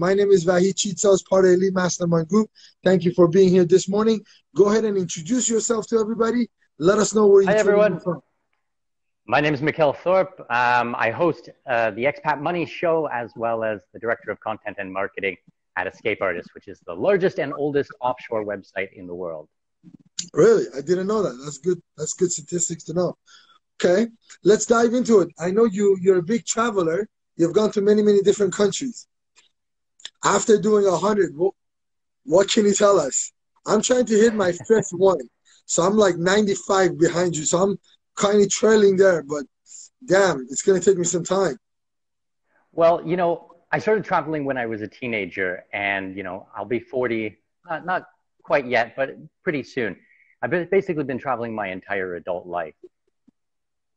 My name is Vahid Chitsaz, part of Elite Mastermind Group. Thank you for being here this morning. Go ahead and introduce yourself to everybody. Let us know where you're from. My name is Mikkel Thorup. I host the Expat Money Show, as well as the Director of Content and Marketing at Escape Artist, which is the largest and oldest offshore website in the world. Really? I didn't know that. That's good. That's good statistics to know. Okay. Let's dive into it. I know you're a big traveler. You've gone to many, many different countries. After doing 100, what can you tell us? I'm trying to hit my fifth one. So I'm like 95 behind you. So I'm kind of trailing there, but damn, it's going to take me some time. Well, you know, I started traveling when I was a teenager, and, you know, I'll be 40, not quite yet, but pretty soon. I've basically been traveling my entire adult life.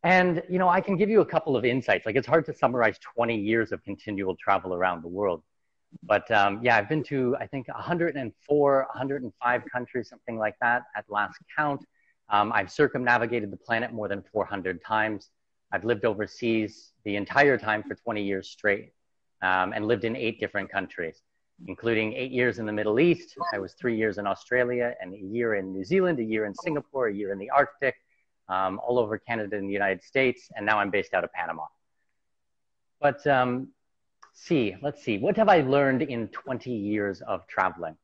And, you know, I can give you a couple of insights. Like, it's hard to summarize 20 years of continual travel around the world. But yeah, I've been to, I think, 104, 105 countries, something like that at last count. I've circumnavigated the planet more than 400 times. I've lived overseas the entire time for 20 years straight, and lived in 8 different countries, including 8 years in the Middle East. I was 3 years in Australia and a year in New Zealand, a year in Singapore, a year in the Arctic, all over Canada and the United States. And now I'm based out of Panama. But... let's see. What have I learned in 20 years of traveling?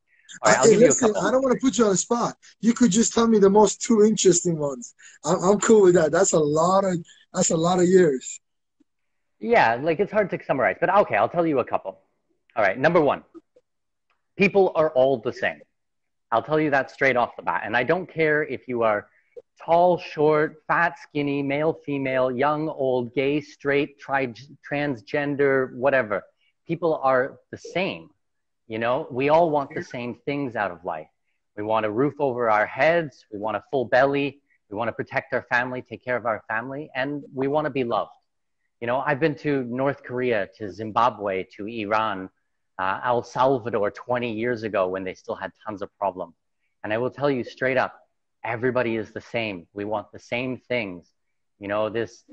All right, I'll give you a couple. I don't want to put you on the spot. You could just tell me the most 2 interesting ones. I'm cool with that. That's a lot of years. Yeah, like, it's hard to summarize, but okay, I'll tell you a couple. All right, number 1, people are all the same. I'll tell you that straight off the bat. And I don't care if you are tall, short, fat, skinny, male, female, young, old, gay, straight, transgender, whatever. People are the same. You know, we all want the same things out of life. We want a roof over our heads. We want a full belly. We want to protect our family, take care of our family, and we want to be loved. You know, I've been to North Korea, to Zimbabwe, to Iran, El Salvador 20 years ago when they still had tons of problems. And I will tell you straight up, everybody is the same. We want the same things. You know, this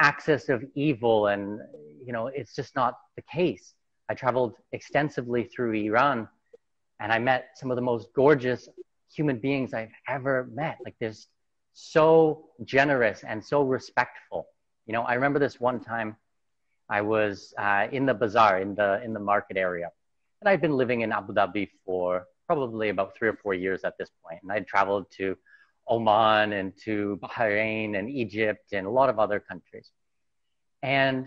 access of evil, and, you know, it's just not the case. I traveled extensively through Iran, and I met some of the most gorgeous human beings I've ever met. Like, they're so generous and so respectful. You know, I remember this one time I was in the bazaar, in the market area, and I'd been living in Abu Dhabi for probably about 3 or 4 years at this point, and I'd traveled to Oman and to Bahrain and Egypt and a lot of other countries. And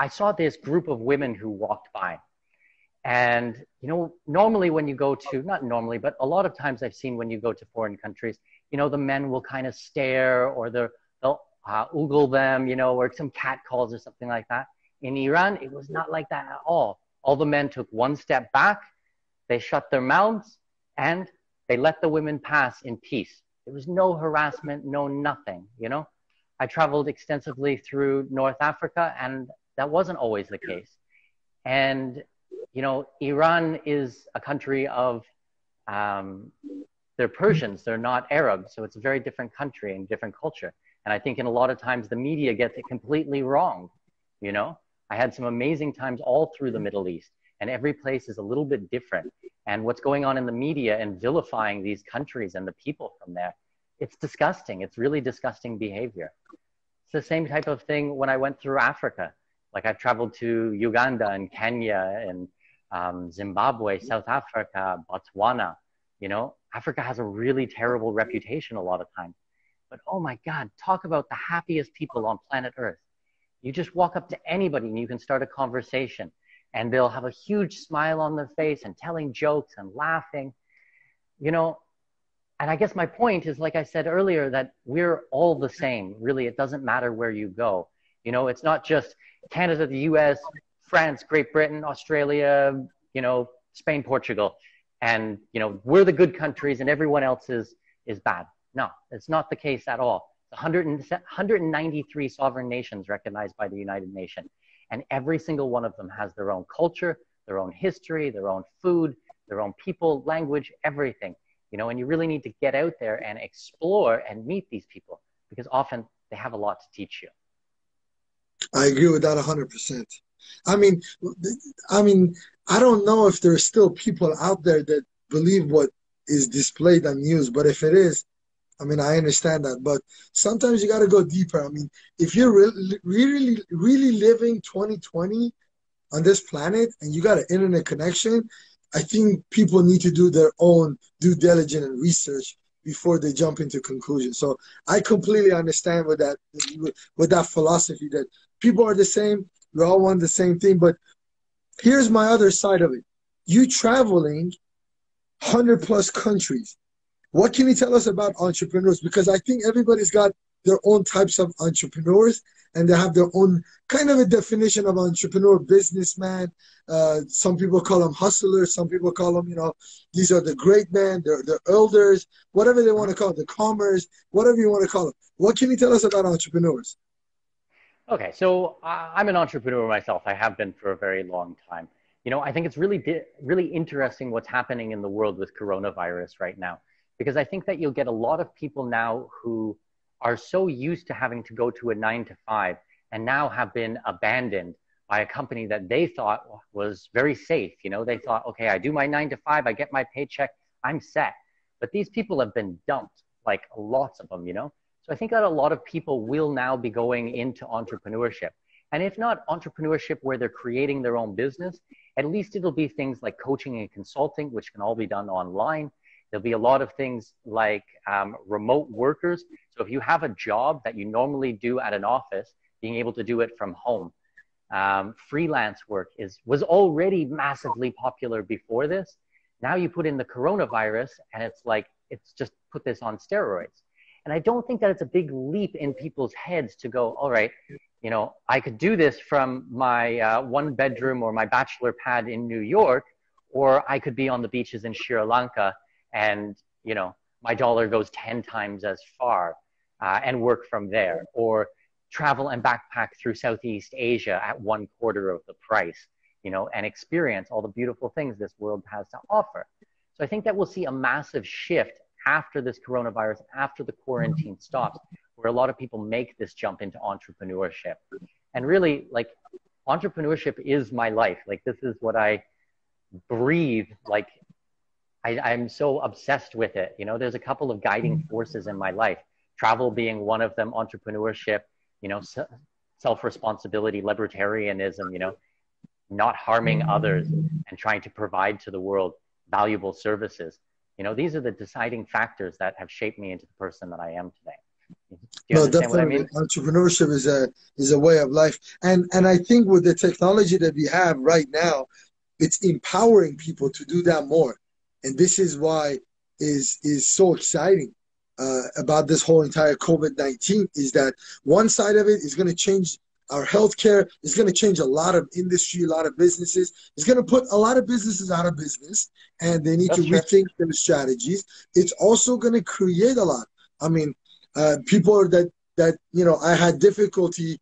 I saw this group of women who walked by. And, you know, normally when you go to, not normally, but a lot of times I've seen when you go to foreign countries, you know, the men will kind of stare, or they'll ogle them, you know, or some cat calls or something like that. In Iran, it was not like that at all. All the men took one step back, they shut their mouths, and they let the women pass in peace. There was no harassment, no nothing, you know. I traveled extensively through North Africa, and that wasn't always the case. And, you know, Iran is a country of, they're Persians, they're not Arabs, so it's a very different country and different culture. And I think in a lot of times the media gets it completely wrong, you know. I had some amazing times all through the Middle East. And every place is a little bit different. And what's going on in the media and vilifying these countries and the people from there, it's disgusting. It's really disgusting behavior. It's the same type of thing when I went through Africa. Like, I've traveled to Uganda and Kenya and Zimbabwe, South Africa, Botswana. You know, Africa has a really terrible reputation a lot of times. But oh my God, talk about the happiest people on planet Earth. You just walk up to anybody and you can start a conversation. And they'll have a huge smile on their face and telling jokes and laughing, you know. And I guess my point is, like I said earlier, that we're all the same. Really, it doesn't matter where you go. You know, it's not just Canada, the US, France, Great Britain, Australia, you know, Spain, Portugal. And, you know, we're the good countries and everyone else is bad. No, it's not the case at all. 193 sovereign nations recognized by the United Nations. And every single one of them has their own culture, their own history, their own food, their own people, language, everything. You know, and you really need to get out there and explore and meet these people, because often they have a lot to teach you. I agree with that 100%. I mean, I don't know if there are still people out there that believe what is displayed on news, but if it is, I mean, I understand that, but sometimes you got to go deeper. I mean, if you're really living 2020 on this planet and you got an internet connection, I think people need to do their own due diligence and research before they jump into conclusions. So I completely understand with that philosophy that people are the same, we all want the same thing. But here's my other side of it. You traveling 100 plus countries. What can you tell us about entrepreneurs? Because I think everybody's got their own types of entrepreneurs, and they have their own kind of a definition of entrepreneur, businessman. Some people call them hustlers. Some people call them, you know, these are the great men, they're the elders, whatever they want to call it, the commerce, whatever you want to call it. What can you tell us about entrepreneurs? Okay, so I'm an entrepreneur myself. I have been for a very long time. You know, I think it's really interesting what's happening in the world with coronavirus right now, because I think that you'll get a lot of people now who are so used to having to go to a 9-to-5 and now have been abandoned by a company that they thought was very safe. You know, they thought, okay, I do my 9-to-5, I get my paycheck, I'm set. But these people have been dumped, like lots of them, you know? So I think that a lot of people will now be going into entrepreneurship. And if not entrepreneurship where they're creating their own business, at least it'll be things like coaching and consulting, which can all be done online. There'll be a lot of things like remote workers. So if you have a job that you normally do at an office, being able to do it from home. Freelance work was already massively popular before this. Now you put in the coronavirus and it's like, it's just put this on steroids. And I don't think that it's a big leap in people's heads to go, all right, you know, I could do this from my one bedroom or my bachelor pad in New York, or I could be on the beaches in Sri Lanka and, you know, my dollar goes 10 times as far and work from there, or travel and backpack through Southeast Asia at 1/4 of the price, you know, and experience all the beautiful things this world has to offer. So I think that we'll see a massive shift after this coronavirus, after the quarantine stops, where a lot of people make this jump into entrepreneurship. And really, like, entrepreneurship is my life. Like, this is what I breathe. Like, I'm so obsessed with it. You know, there's a couple of guiding forces in my life, travel being one of them, entrepreneurship, you know, self-responsibility, libertarianism, you know, not harming others and trying to provide to the world valuable services. You know, these are the deciding factors that have shaped me into the person that I am today. Do you understand what I mean? Entrepreneurship is a way of life. And I think with the technology that we have right now, it's empowering people to do that more. And this is why is so exciting about this whole entire COVID-19, is that one side of it is going to change our healthcare. It's going to change a lot of industry, a lot of businesses. It's going to put a lot of businesses out of business, and they need to rethink their strategies. It's also going to create a lot. I mean, people that you know, I had difficulty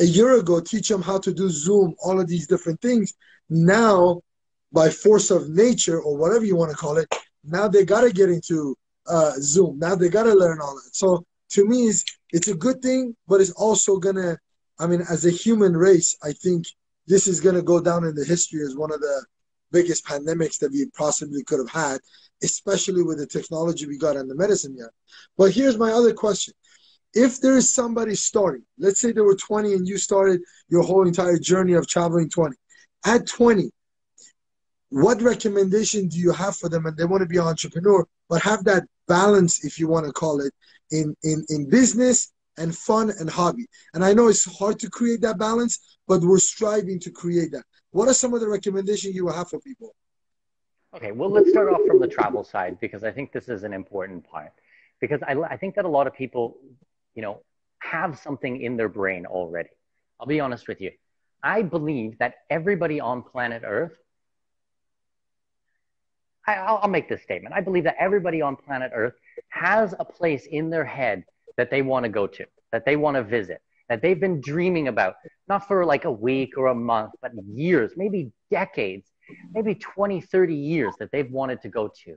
a year ago, teach them how to do Zoom, all of these different things. Now, by force of nature or whatever you want to call it, now they got to get into Zoom. Now they got to learn all that. So to me, it's a good thing, but it's also going to, I mean, as a human race, I think this is going to go down in the history as one of the biggest pandemics that we possibly could have had, especially with the technology we got and the medicine we have. But here's my other question. If there is somebody starting, let's say there were 20 and you started your whole entire journey of traveling 20. At 20, what recommendation do you have for them? And they want to be an entrepreneur, but have that balance, if you want to call it, in business and fun and hobby. And I know it's hard to create that balance, but we're striving to create that. What are some of the recommendations you have for people? Okay, well, let's start off from the travel side, because I think this is an important part. Because I think that a lot of people, you know, have something in their brain already. I'll be honest with you. I believe that everybody on planet Earth, I'll make this statement. I believe that everybody on planet Earth has a place in their head that they want to go to, that they want to visit, that they've been dreaming about, not for like a week or a month, but years, maybe decades, maybe 20, 30 years that they've wanted to go to. You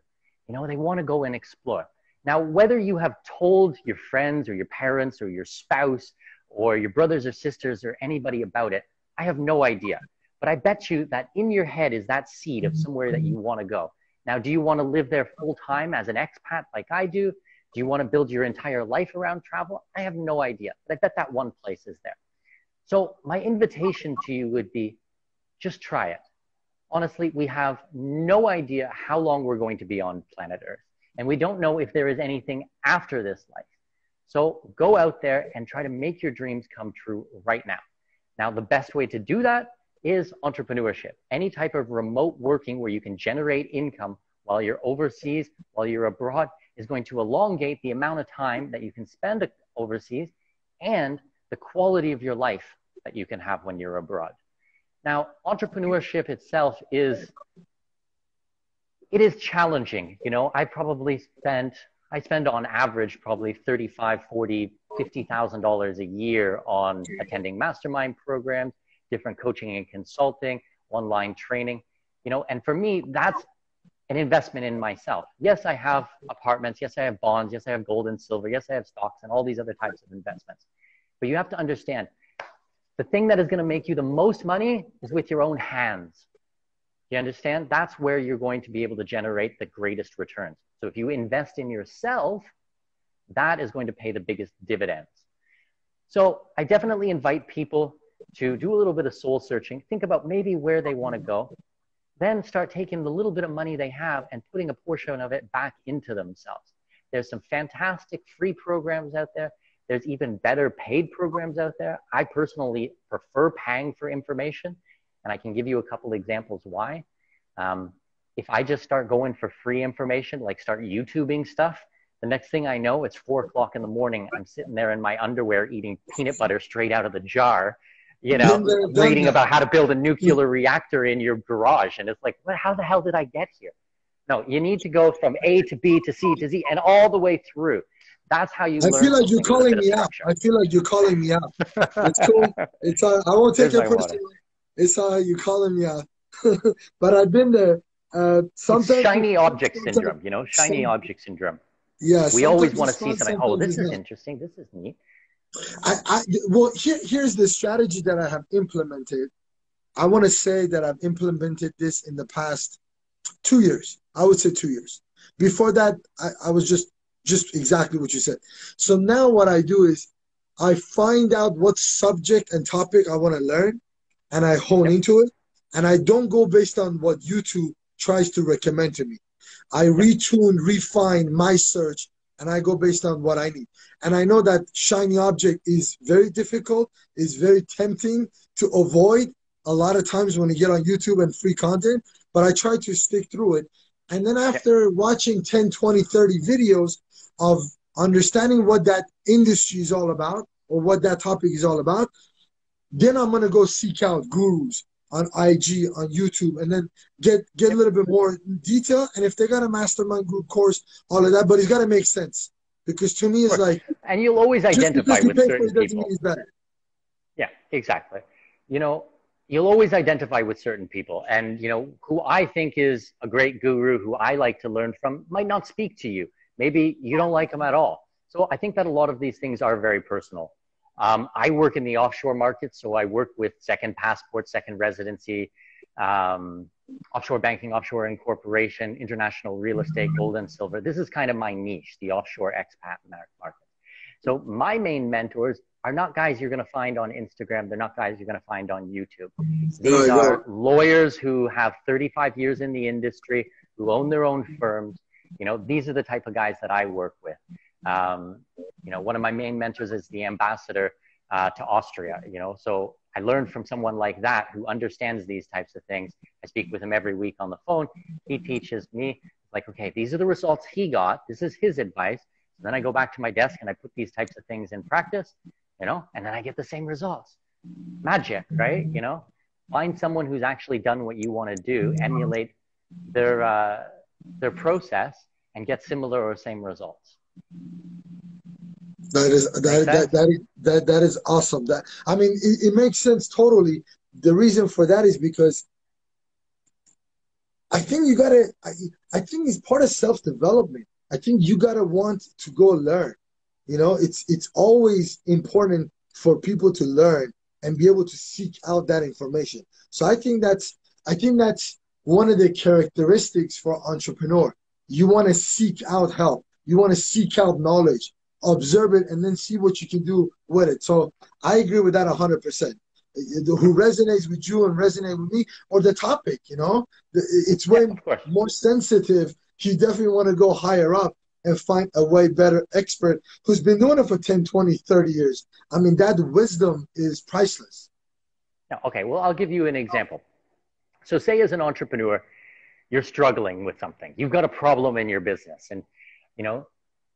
know, they want to go and explore. Now, whether you have told your friends or your parents or your spouse or your brothers or sisters or anybody about it, I have no idea. But I bet you that in your head is that seed of somewhere that you want to go. Now, do you want to live there full time as an expat like I do? Do you want to build your entire life around travel? I have no idea. But I bet that one place is there. So my invitation to you would be, just try it. Honestly, we have no idea how long we're going to be on planet Earth. And we don't know if there is anything after this life. So go out there and try to make your dreams come true right now. Now, the best way to do that is entrepreneurship. Any type of remote working where you can generate income while you're overseas, while you're abroad, is going to elongate the amount of time that you can spend overseas and the quality of your life that you can have when you're abroad. Now, entrepreneurship itself is, it is challenging. You know, I spend on average probably $35,000, $40,000, $50,000 a year on attending mastermind programs, different coaching and consulting, online training, you know, and for me, that's an investment in myself. Yes, I have apartments. Yes, I have bonds. Yes, I have gold and silver. Yes, I have stocks and all these other types of investments. But you have to understand, the thing that is going to make you the most money is with your own hands. You understand? That's where you're going to be able to generate the greatest returns. So if you invest in yourself, that is going to pay the biggest dividends. So I definitely invite people to do a little bit of soul searching, think about maybe where they want to go, then start taking the little bit of money they have and putting a portion of it back into themselves. There's some fantastic free programs out there. There's even better paid programs out there. I personally prefer paying for information, and I can give you a couple examples why. If I just start going for free information, like start YouTubing stuff, the next thing I know, it's 4 o'clock in the morning. I'm sitting there in my underwear eating peanut butter straight out of the jar, you know, reading about how to build a nuclear reactor in your garage. And it's like, well, how the hell did I get here? No, you need to go from A to B to C to Z and all the way through. That's how you learn. I feel like you're calling me up. I feel like you're calling me up. It's cool. It's, I won't take it personally. It's how you're calling me up. But I've been there. Sometimes shiny object syndrome, you know, shiny object syndrome. Yes. We always want to see something. Oh, this is interesting. This is neat. Well, here's the strategy that I have implemented. I want to say that I've implemented this in the past 2 years. I would say 2 years. Before that, I was just exactly what you said. So now what I do is I find out what subject and topic I want to learn, and I hone into it, and I don't go based on what YouTube tries to recommend to me. I retune, refine my search, and I go based on what I need. And I know that shiny object is very difficult, is very tempting to avoid a lot of times when you get on YouTube and free content, but I try to stick through it. And then after watching 10, 20, 30 videos of understanding what that industry is all about or what that topic is all about, then I'm going to go seek out gurus on IG, on YouTube, and then get a little bit more detail. And if they got a mastermind group course, all of that, but it's got to make sense. Because to me, it's like... And you'll always identify with certain people. Yeah, exactly. You know, you'll always identify with certain people. And, you know, who I think is a great guru, who I like to learn from, might not speak to you. Maybe you don't like them at all. So I think that a lot of these things are very personal. I work in the offshore market, so I work with second passport, second residency, offshore banking, offshore incorporation, international real estate, gold and silver. This is kind of my niche, the offshore expat market. So my main mentors are not guys you're going to find on Instagram. They're not guys you're going to find on YouTube. These are lawyers who have 35 years in the industry, who own their own firms. You know, these are the type of guys that I work with. You know, one of my main mentors is the ambassador to Austria, you know, so I learned from someone like that who understands these types of things. I speak with him every week on the phone. He teaches me, like, okay, these are the results he got. This is his advice. And then I go back to my desk and I put these types of things in practice, you know, and then I get the same results. Magic, right? You know, find someone who's actually done what you want to do, emulate their process and get similar or same results. That is awesome. That, I mean, it makes sense totally. The reason for that is because I think you gotta. I think it's part of self-development. I think you gotta want to go learn. You know, it's always important for people to learn and be able to seek out that information. So I think that's one of the characteristics for entrepreneur. You want to seek out help. You want to seek out knowledge, observe it, and then see what you can do with it. So I agree with that 100%. Who resonates with you and resonate with me, or the topic, you know, it's way more sensitive. You definitely want to go higher up and find a way better expert who's been doing it for 10, 20, 30 years. I mean, that wisdom is priceless. Okay, well, I'll give you an example. So say as an entrepreneur, you're struggling with something. You've got a problem in your business. And, you know,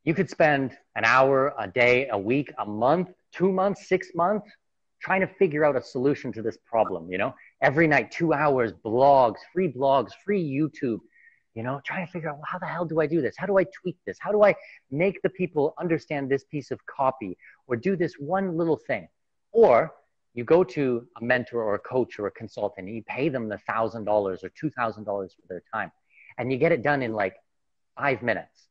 you could spend an hour, a day, a week, a month, 2 months, 6 months, trying to figure out a solution to this problem, you know? Every night, 2 hours, blogs, free YouTube, you know, trying to figure out, well, how the hell do I do this? How do I tweak this? How do I make the people understand this piece of copy or do this one little thing? Or you go to a mentor or a coach or a consultant and you pay them the $1,000 or $2,000 for their time. And you get it done in like 5 minutes.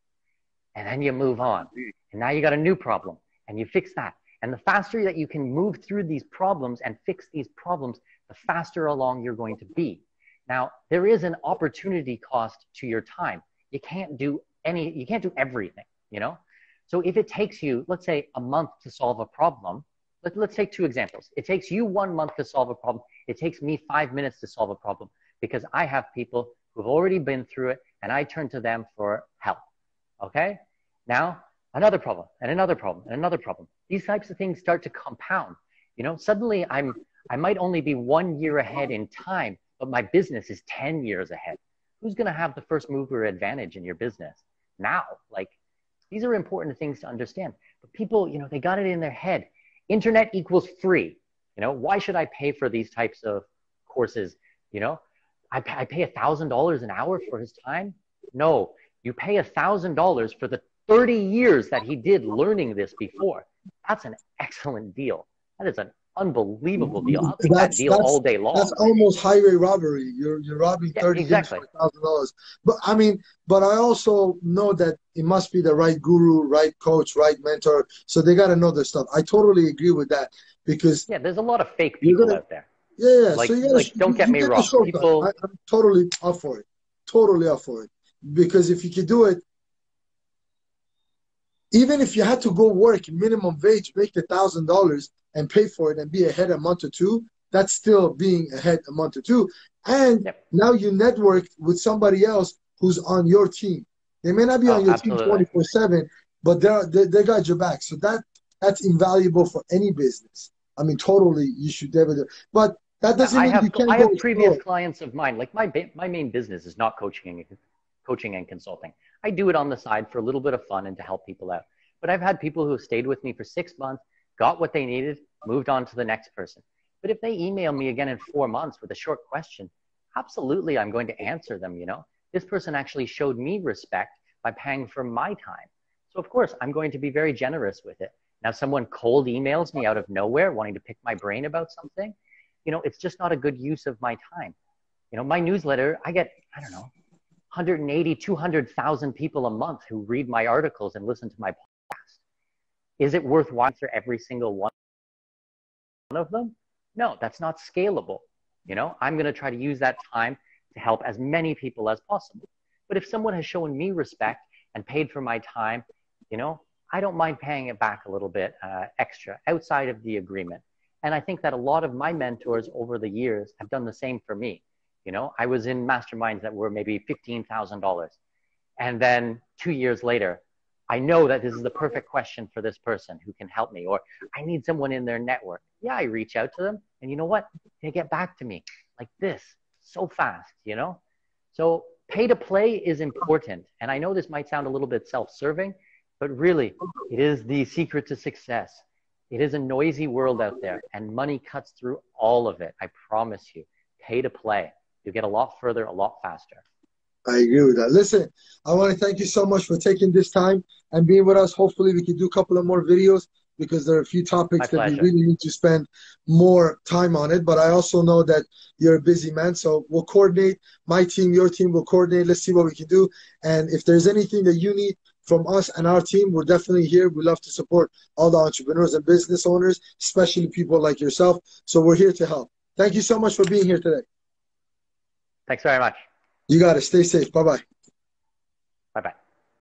And then you move on. And now you got a new problem and you fix that. And the faster that you can move through these problems and fix these problems, the faster along you're going to be. Now, there is an opportunity cost to your time. You can't do everything, you know? So if it takes you, let's say, a month to solve a problem, let's take two examples. It takes you 1 month to solve a problem. It takes me 5 minutes to solve a problem because I have people who've already been through it and I turn to them for help, okay? Now, another problem, and another problem, and another problem. These types of things start to compound. You know, suddenly I might only be 1 year ahead in time, but my business is 10 years ahead. Who's going to have the first mover advantage in your business now? Like, these are important things to understand. But people, you know, they got it in their head. Internet equals free. You know, why should I pay for these types of courses? You know, I pay $1,000 an hour for his time? No, you pay $1,000 for the 30 years that he did learning this before. That's an excellent deal. That is an unbelievable deal. I'll take that deal all day long. That's almost highway robbery. You're robbing 30 years for $1,000. But I mean, but I also know that it must be the right guru, right coach, right mentor. So they got to know their stuff. I totally agree with that because there's a lot of fake people out there. Yeah, like, so you gotta, like, don't get me wrong. People, I'm totally up for it. Totally up for it, because if you could do it. Even if you had to go work minimum wage, make the $1,000 and pay for it and be ahead a month or two, that's still being ahead a month or two. And now you network with somebody else who's on your team. They may not be on your team 24/7, but they got your back. So that's invaluable for any business. I mean, totally, you should never. But that doesn't mean you can't. I have previous clients of mine. Like my main business is not coaching and consulting. I do it on the side for a little bit of fun and to help people out. But I've had people who have stayed with me for 6 months, got what they needed, moved on to the next person. But if they email me again in 4 months with a short question, absolutely I'm going to answer them, you know. This person actually showed me respect by paying for my time. So of course, I'm going to be very generous with it. Now, someone cold emails me out of nowhere wanting to pick my brain about something, you know, it's just not a good use of my time. You know, my newsletter, I get, I don't know, 180, 200,000 people a month who read my articles and listen to my podcast. Is it worthwhile for every single one of them? No, that's not scalable. You know, I'm going to try to use that time to help as many people as possible. But if someone has shown me respect and paid for my time, you know, I don't mind paying it back a little bit extra outside of the agreement. And I think that a lot of my mentors over the years have done the same for me. You know, I was in masterminds that were maybe $15,000. And then 2 years later, I know that this is the perfect question for this person who can help me, or I need someone in their network. Yeah, I reach out to them. And you know what? They get back to me like this so fast, you know? So pay to play is important. And I know this might sound a little bit self-serving, but really it is the secret to success. It is a noisy world out there and money cuts through all of it. I promise you, pay to play. You get a lot further, a lot faster. I agree with that. Listen, I want to thank you so much for taking this time and being with us. Hopefully we can do a couple of more videos because there are a few topics that we really need to spend more time on it. But I also know that you're a busy man, so we'll coordinate. My team, your team will coordinate. Let's see what we can do. And if there's anything that you need, from us and our team. We're definitely here. We love to support all the entrepreneurs and business owners, especially people like yourself. So we're here to help. Thank you so much for being here today. Thanks very much. You got it. Stay safe. Bye-bye. Bye-bye.